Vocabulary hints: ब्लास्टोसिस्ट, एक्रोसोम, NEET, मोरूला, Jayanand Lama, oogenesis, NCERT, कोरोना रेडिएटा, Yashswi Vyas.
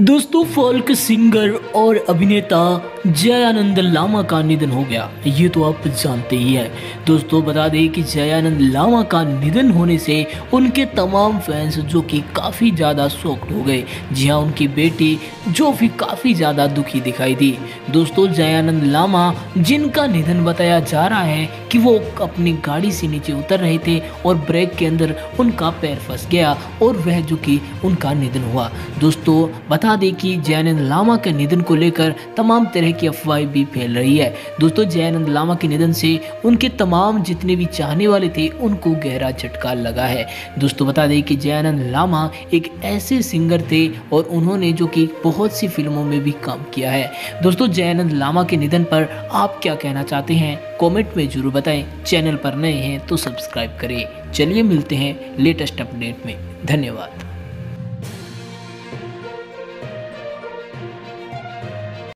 दोस्तों folk singer और अभिनेता जयानंद लामा का निधन हो गया, ये तो आप जानते ही हैं। दोस्तों बता दें कि जयानंद लामा का निधन होने से उनके तमाम फैंस जो कि काफ़ी ज़्यादा शॉक्ड हो गए। जी हाँ, उनकी बेटी जो भी काफ़ी ज़्यादा दुखी दिखाई दी। दोस्तों जयानंद लामा जिनका निधन बताया जा रहा है कि वो अपनी गाड़ी से नीचे उतर रहे थे और ब्रेक के अंदर उनका पैर फंस गया और वह जो कि उनका निधन हुआ। दोस्तों बता दें कि जयानंद लामा के निधन को लेकर तमाम तरह की अफवाहें भी फैल रही है। दोस्तों जयानंद लामा के निधन से उनके तमाम जितने भी चाहने वाले थे उनको गहरा झटका लगा है। दोस्तों बता दें कि जयानंद लामा एक ऐसे सिंगर थे और उन्होंने जो कि बहुत सी फिल्मों में भी काम किया है। दोस्तों जयानंद लामा के निधन पर आप क्या कहना चाहते हैं कॉमेंट में जरूर बताएं। चैनल पर नए हैं तो सब्सक्राइब करें। चलिए मिलते हैं लेटेस्ट अपडेट में। धन्यवाद।